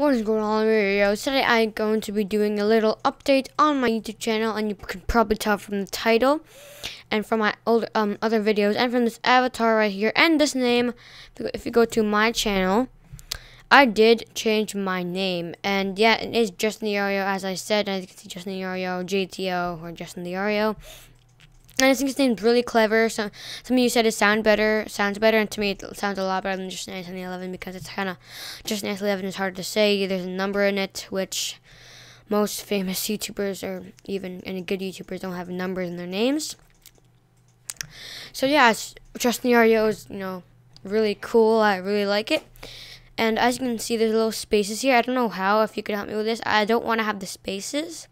What is going on, Oreo? Today I'm going to be doing a little update on my YouTube channel, and you can probably tell from the title and from my old other videos and from this avatar right here and this name. If you go to my channel, I did change my name, and yeah, it is Justin The Oreo, as I said. As you can see, Justin The Oreo, JTO, or Justin The Oreo. And I think his name's really clever. Some of you said it sounds better, and to me it sounds a lot better than Justin 1911, because it's kind of, Justin 1911 is hard to say. There's a number in it, which most famous YouTubers or even any good YouTubers don't have numbers in their names. So yeah, Justin The Oreo is, you know, really cool. I really like it. And as you can see, there's little spaces here. I don't know how, if you could help me with this. I don't want to have the spaces.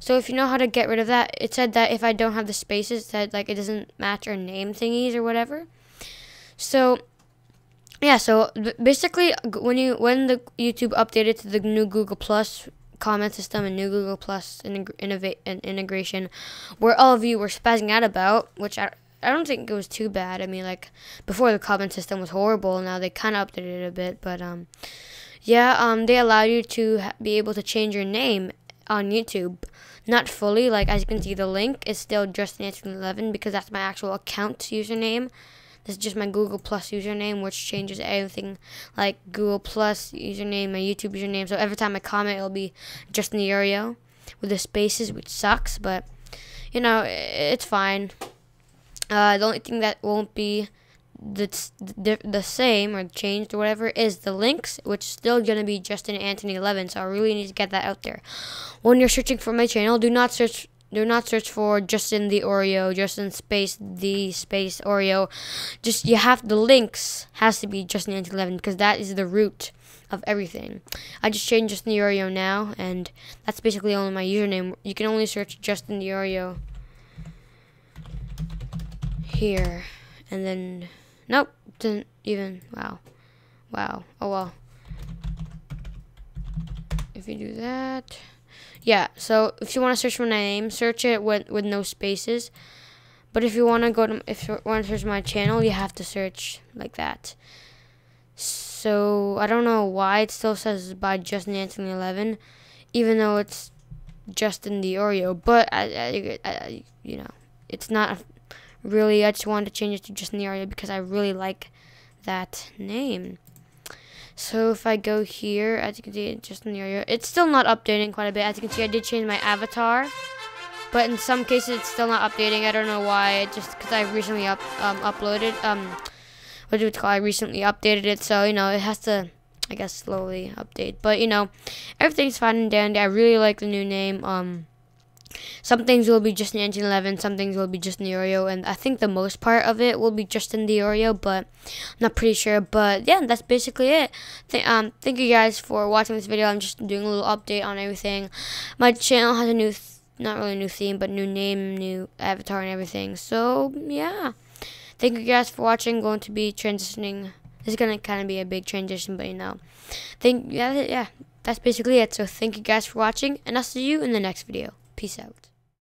So if you know how to get rid of that, it said that if I don't have the spaces, that like it doesn't match our name thingies or whatever. So yeah, so basically when the YouTube updated to the new Google Plus comment system and new Google Plus integration, where all of you were spazzing out about, which I don't think it was too bad. I mean, like, before the comment system was horrible. Now they kind of updated it a bit, but yeah, they allow you to be able to change your name on YouTube. Not fully, like, as you can see, the link is still Justin1911, because that's my actual account username. This is just my Google Plus username, which changes everything, like Google Plus username, my YouTube username. So every time I comment, it'll be Justin The Oreo with the spaces, which sucks, but you know, it's fine. The only thing that won't be the same or changed or whatever is the links, which is still gonna be Justin Anthony 11. So I really need to get that out there. When you're searching for my channel, do not search for Justin The Oreo, Justin space the space Oreo. Just, you have, the links has to be Justin Anthony 11, because that is the root of everything. I just changed Justin The Oreo now, and that's basically only my username. You can only search Justin The Oreo here, and then nope, didn't even, wow, oh well, if you do that, yeah. So if you want to search for my name, search it with no spaces, but if you want to search my channel, you have to search like that. So I don't know why it still says by Justin Anthony 11, even though it's Justin The Oreo, but I you know, it's not really. I just wanted to change it to Justin The Oreo because I really like that name. So if I go here, as you can see, Justin The Oreo, it's still not updating quite a bit. As you can see, I did change my avatar, but in some cases it's still not updating. I don't know why. Just because I recently updated it, so you know, it has to, I guess, slowly update. But you know, everything's fine and dandy. I really like the new name. Some things will be Justin 1911, some things will be Justin The Oreo, and I think the most part of it will be Justin The Oreo, but I'm not pretty sure. But yeah, that's basically it. Thank you guys for watching this video. I'm just doing a little update on everything. My channel has a new, not really new theme, but new name, new avatar, and everything. So yeah, thank you guys for watching. I'm going to be transitioning. This is gonna kind of be a big transition, but you know, yeah, that's basically it. So thank you guys for watching, and I'll see you in the next video. Peace out.